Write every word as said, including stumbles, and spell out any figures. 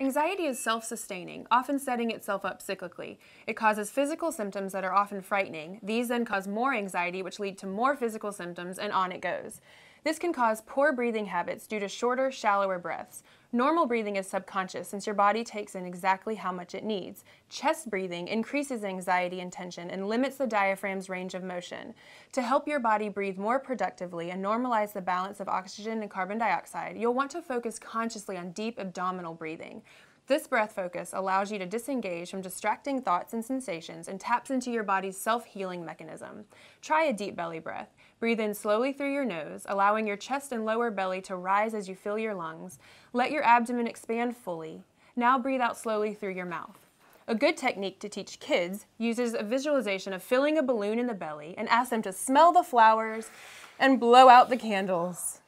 Anxiety is self-sustaining, often setting itself up cyclically. It causes physical symptoms that are often frightening. These then cause more anxiety, which lead to more physical symptoms, and on it goes. This can cause poor breathing habits due to shorter, shallower breaths. Normal breathing is subconscious, since your body takes in exactly how much it needs. Chest breathing increases anxiety and tension and limits the diaphragm's range of motion. To help your body breathe more productively and normalize the balance of oxygen and carbon dioxide, you'll want to focus consciously on deep abdominal breathing. This breath focus allows you to disengage from distracting thoughts and sensations and taps into your body's self-healing mechanism. Try a deep belly breath. Breathe in slowly through your nose, allowing your chest and lower belly to rise as you fill your lungs. Let your abdomen expand fully. Now breathe out slowly through your mouth. A good technique to teach kids uses a visualization of filling a balloon in the belly and ask them to smell the flowers and blow out the candles.